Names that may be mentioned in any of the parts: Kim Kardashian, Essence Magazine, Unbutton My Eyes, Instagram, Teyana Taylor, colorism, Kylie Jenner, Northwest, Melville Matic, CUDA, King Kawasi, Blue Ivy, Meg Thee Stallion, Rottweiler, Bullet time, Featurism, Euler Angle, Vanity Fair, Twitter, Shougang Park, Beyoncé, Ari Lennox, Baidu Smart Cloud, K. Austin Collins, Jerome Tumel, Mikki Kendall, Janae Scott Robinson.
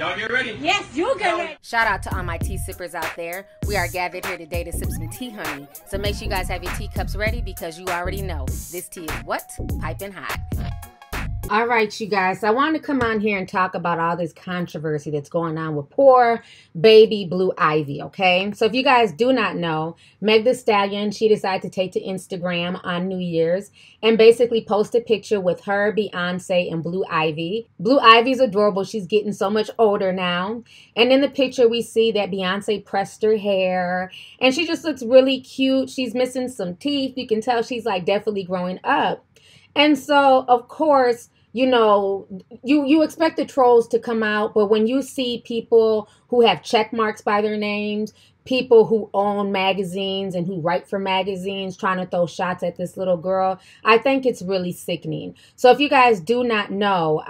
Y'all get ready? Yes, you get ready. Shout out to all my tea sippers out there. We are gathered here today to sip some tea, honey. So make sure you guys have your teacups ready because you already know this tea is what? Piping hot. All right, you guys. So I wanted to come on here and talk about all this controversy that's going on with poor baby Blue Ivy, okay? So if you guys do not know, Meg Thee Stallion, she decided to take to Instagram on New Year's and basically post a picture with her, Beyonce, and Blue Ivy. Blue Ivy's adorable. She's getting so much older now. And in the picture, we see that Beyonce pressed her hair, and she just looks really cute. She's missing some teeth. You can tell she's, like, definitely growing up. And so, of course, you know, you expect the trolls to come out, but when you see people who have check marks by their names, people who own magazines and who write for magazines trying to throw shots at this little girl, I think it's really sickening. So if you guys do not know,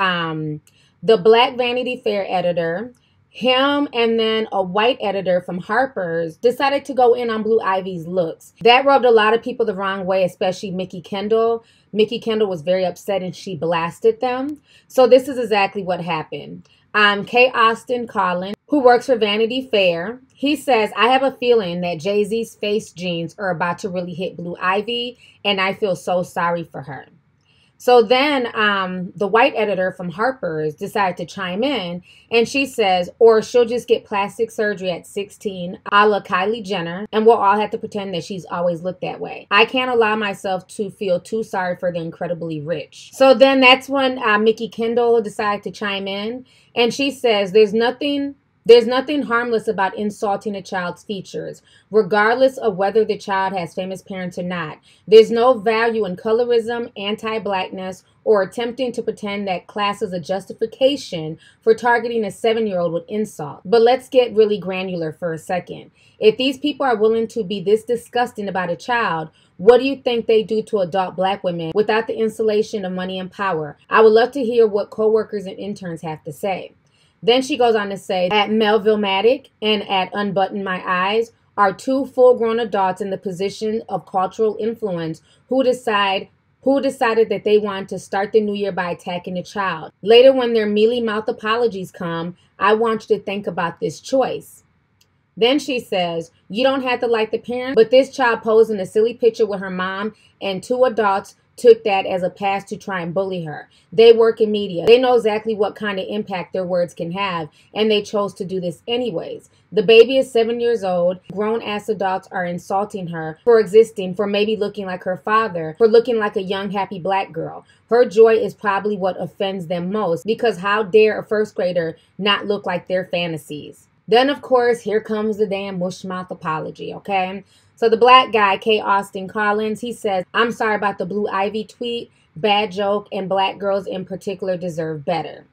the black Vanity Fair editor, him and then a white editor from Harper's decided to go in on Blue Ivy's looks. That rubbed a lot of people the wrong way, especially Mikki Kendall. Mikki Kendall was very upset and she blasted them. So this is exactly what happened. K. Austin Collins, who works for Vanity Fair, he says, "I have a feeling that Jay-Z's face jeans are about to really hit Blue Ivy, and I feel so sorry for her." So then the white editor from Harper's decided to chime in, and she says, "Or she'll just get plastic surgery at 16, a la Kylie Jenner, and we'll all have to pretend that she's always looked that way. I can't allow myself to feel too sorry for the incredibly rich." So then that's when Mikki Kendall decided to chime in, and she says, There's nothing harmless about insulting a child's features, regardless of whether the child has famous parents or not. There's no value in colorism, anti-blackness, or attempting to pretend that class is a justification for targeting a 7-year-old with insult. But let's get really granular for a second. If these people are willing to be this disgusting about a child, what do you think they do to adult black women without the insulation of money and power? I would love to hear what co-workers and interns have to say. Then she goes on to say, "At Melville Matic and at Unbutton My Eyes are two full-grown adults in the position of cultural influence who decided that they want to start the new year by attacking a child. Later, when their mealy-mouthed apologies come, I want you to think about this choice." Then she says, "You don't have to like the parent, but this child posed in a silly picture with her mom and two adults took that as a pass to try and bully her. They work in media. They know exactly what kind of impact their words can have, and they chose to do this anyways. The baby is 7 years old. Grown-ass adults are insulting her for existing, for maybe looking like her father, for looking like a young, happy black girl. Her joy is probably what offends them most, because how dare a first grader not look like their fantasies?" Then, of course, here comes the damn mushmouth apology, okay? So the black guy, K. Austin Collins, he says, "I'm sorry about the Blue Ivy tweet. Bad joke, and black girls in particular deserve better."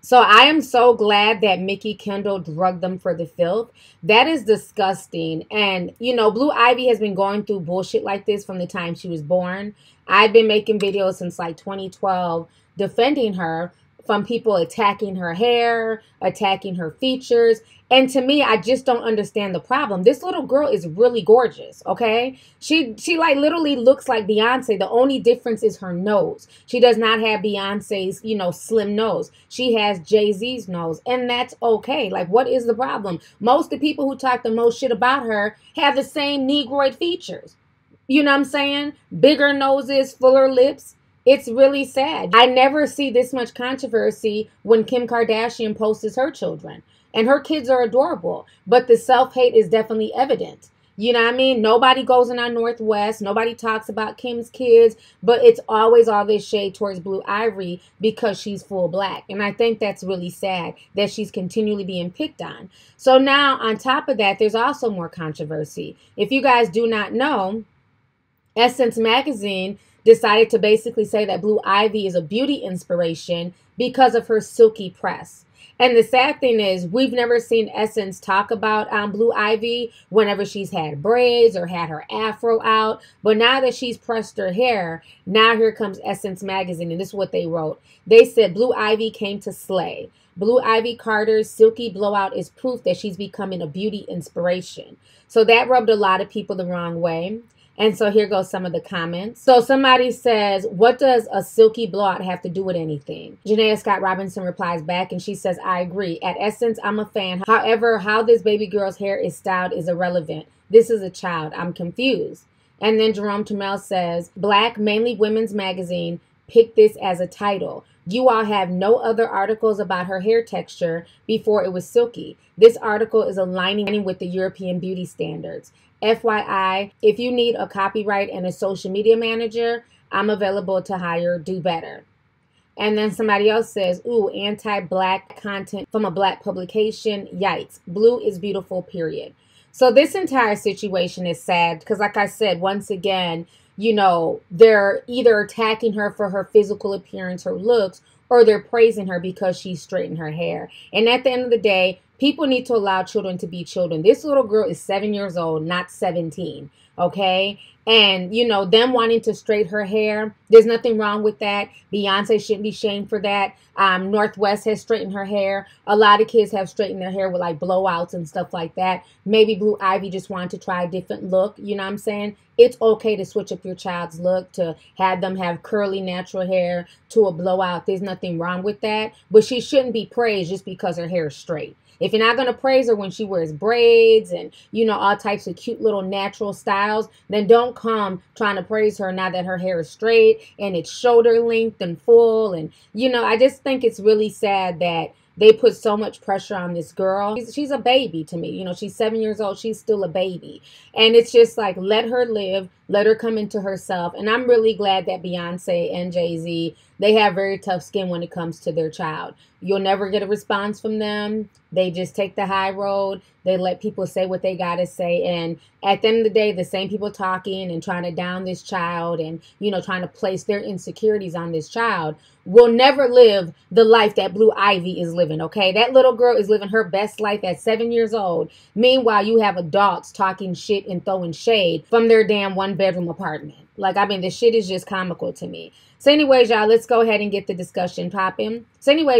So I am so glad that Mikki Kendall drugged them for the filth. That is disgusting. And, you know, Blue Ivy has been going through bullshit like this from the time she was born. I've been making videos since like 2012 defending her from people attacking her hair, attacking her features. And to me, I just don't understand the problem. This little girl is really gorgeous, okay? She like literally looks like Beyonce. The only difference is her nose. She does not have Beyonce's, you know, slim nose. She has Jay-Z's nose, and that's okay. Like, what is the problem? Most of the people who talk the most shit about her have the same Negroid features. You know what I'm saying? Bigger noses, fuller lips. It's really sad. I never see this much controversy when Kim Kardashian posts her children. And her kids are adorable. But the self-hate is definitely evident. You know what I mean? Nobody goes in on Northwest. Nobody talks about Kim's kids. But it's always all this shade towards Blue Ivy because she's full black. And I think that's really sad that she's continually being picked on. So now, on top of that, there's also more controversy. If you guys do not know, Essence Magazine decided to basically say that Blue Ivy is a beauty inspiration because of her silky press. And the sad thing is, we've never seen Essence talk about Blue Ivy whenever she's had braids or had her afro out. But now that she's pressed her hair, now here comes Essence Magazine, and this is what they wrote. They said, "Blue Ivy came to slay. Blue Ivy Carter's silky blowout is proof that she's becoming a beauty inspiration." So that rubbed a lot of people the wrong way. And so here goes some of the comments. So somebody says, what does a silky blowout have to do with anything? Janae Scott Robinson replies back and she says, I agree. At Essence, I'm a fan. However, how this baby girl's hair is styled is irrelevant. This is a child. I'm confused. And then Jerome Tumel says, Black, mainly women's magazine, picked this as a title. You all have no other articles about her hair texture before it was silky. This article is aligning with the European beauty standards. FYI, if you need a copyright and a social media manager, I'm available to hire. Do better. And then somebody else says, ooh, anti-Black content from a Black publication. Yikes. Blue is beautiful, period. So this entire situation is sad because, like I said, once again, you know, they're either attacking her for her physical appearance, her looks, or they're praising her because she straightened her hair. And at the end of the day, people need to allow children to be children. This little girl is 7 years old, not 17, okay? And, you know, them wanting to straighten her hair, there's nothing wrong with that. Beyonce shouldn't be shamed for that. Northwest has straightened her hair. A lot of kids have straightened their hair with, like, blowouts and stuff like that. Maybe Blue Ivy just wanted to try a different look, you know what I'm saying? It's okay to switch up your child's look, to have them have curly, natural hair, to a blowout. There's nothing wrong with that. But she shouldn't be praised just because her hair is straight. If you're not going to praise her when she wears braids and, you know, all types of cute little natural styles, then don't come trying to praise her now that her hair is straight and it's shoulder length and full. And, you know, I just think it's really sad that they put so much pressure on this girl. She's a baby to me. You know, she's 7 years old. She's still a baby. And it's just like, let her live. Let her come into herself. And I'm really glad that Beyonce and Jay-Z, they have very tough skin when it comes to their child. You'll never get a response from them. They just take the high road. They let people say what they got to say. And at the end of the day, the same people talking and trying to down this child and, you know, trying to place their insecurities on this child will never live the life that Blue Ivy is living, okay? That little girl is living her best life at 7 years old. Meanwhile, you have adults talking shit and throwing shade from their damn one-bedroom apartment. Like, I mean, the shit is just comical to me. So anyways, y'all, let's go ahead and get the discussion popping. Let me know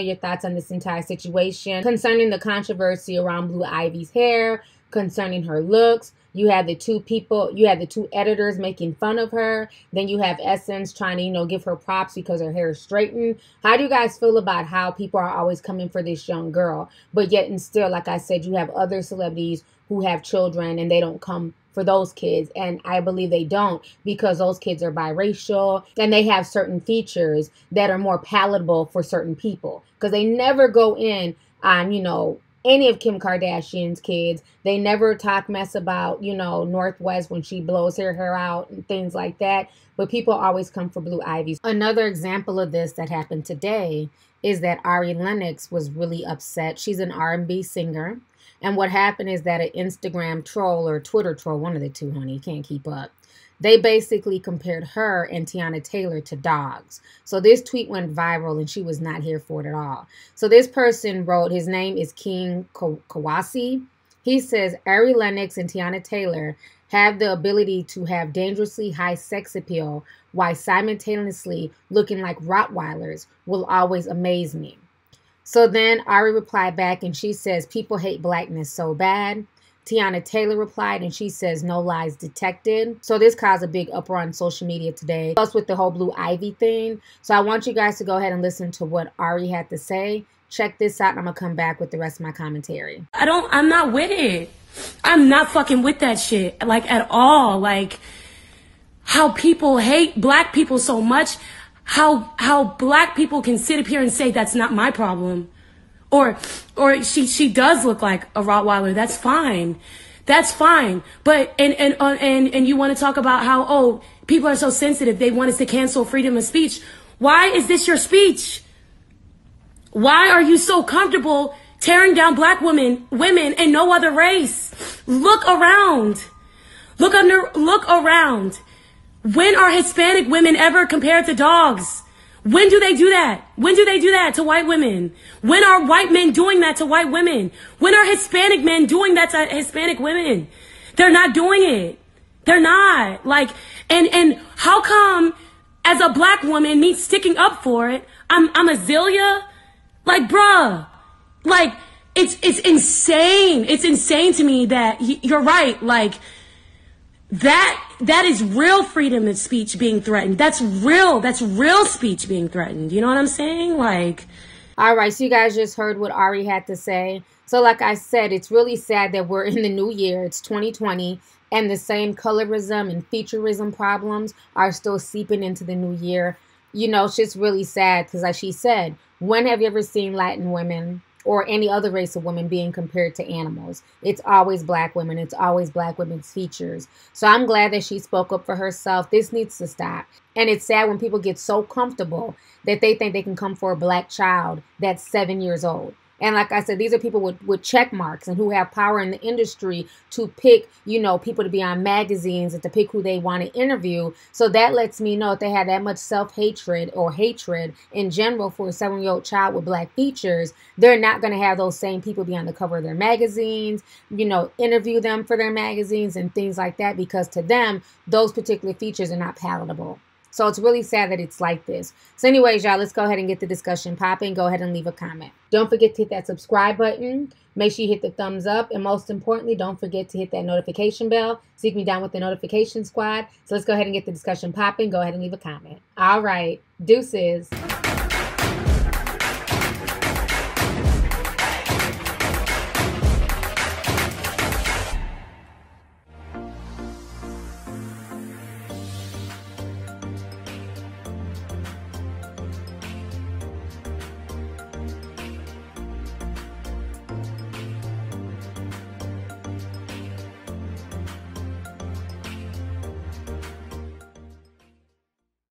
your thoughts on this entire situation concerning the controversy around Blue Ivy's hair, concerning her looks. You have the two people, you have the two editors making fun of her. Then you have Essence trying to, you know, give her props because her hair is straightened. How do you guys feel about how people are always coming for this young girl? But yet and still, like I said, you have other celebrities who have children and they don't come for those kids. And I believe they don't because those kids are biracial and they have certain features that are more palatable for certain people because they never go in on, you know, any of Kim Kardashian's kids. They never talk mess about, you know, Northwest when she blows her hair out and things like that. But people always come for Blue Ivy. Another example of this that happened today is that Ari Lennox was really upset. She's an R&B singer. And what happened is that an Instagram troll or Twitter troll, one of the two, honey, can't keep up. They basically compared her and Teyana Taylor to dogs. So this tweet went viral and she was not here for it at all. So this person wrote, his name is King Kawasi. He says, Ari Lennox and Teyana Taylor have the ability to have dangerously high sex appeal while simultaneously looking like Rottweilers will always amaze me. So then Ari replied back and she says, people hate blackness so bad. Teyana Taylor replied and she says, no lies detected. So this caused a big uproar on social media today, plus with the whole Blue Ivy thing. So I want you guys to go ahead and listen to what Ari had to say. Check this out and I'm gonna come back with the rest of my commentary. I'm not with it. I'm not fucking with that shit, like, at all. Like, how people hate black people so much. How black people can sit up here and say that's not my problem, or she does look like a Rottweiler. That's fine. But and you want to talk about how, oh, people are so sensitive, they want us to cancel freedom of speech. Why is this your speech? Why are you so comfortable tearing down black women and no other race? Look around. Look around. When are Hispanic women ever compared to dogs? When do they do that? When do they do that to white women? When are white men doing that to white women? When are Hispanic men doing that to Hispanic women? They're not doing it. They're not. Like, and how come, as a black woman, me sticking up for it, I'm a Azealia? Like, bruh. Like, it's insane. It's insane to me that you're right. Like that is real freedom of speech being threatened. That's real speech being threatened. You know what I'm saying? Like, all right. So you guys just heard what Ari had to say. So like I said, it's really sad that we're in the new year. It's 2020. And the same colorism and featureism problems are still seeping into the new year. You know, it's just really sad because, like she said, when have you ever seen Latin women or any other race of women being compared to animals? It's always black women. It's always black women's features. So I'm glad that she spoke up for herself. This needs to stop. And it's sad when people get so comfortable that they think they can come for a black child that's 7 years old. And like I said, these are people with check marks and who have power in the industry to pick, you know, people to be on magazines and to pick who they want to interview. So that lets me know if they have that much self-hatred or hatred in general for a 7-year-old child with black features, they're not going to have those same people be on the cover of their magazines, you know, interview them for their magazines and things like that, because to them, those particular features are not palatable. So it's really sad that it's like this. So anyways, y'all, let's go ahead and get the discussion popping. Go ahead and leave a comment. Don't forget to hit that subscribe button. Make sure you hit the thumbs up. And most importantly, don't forget to hit that notification bell. So you can be down with the notification squad. So let's go ahead and get the discussion popping. Go ahead and leave a comment. All right. Deuces.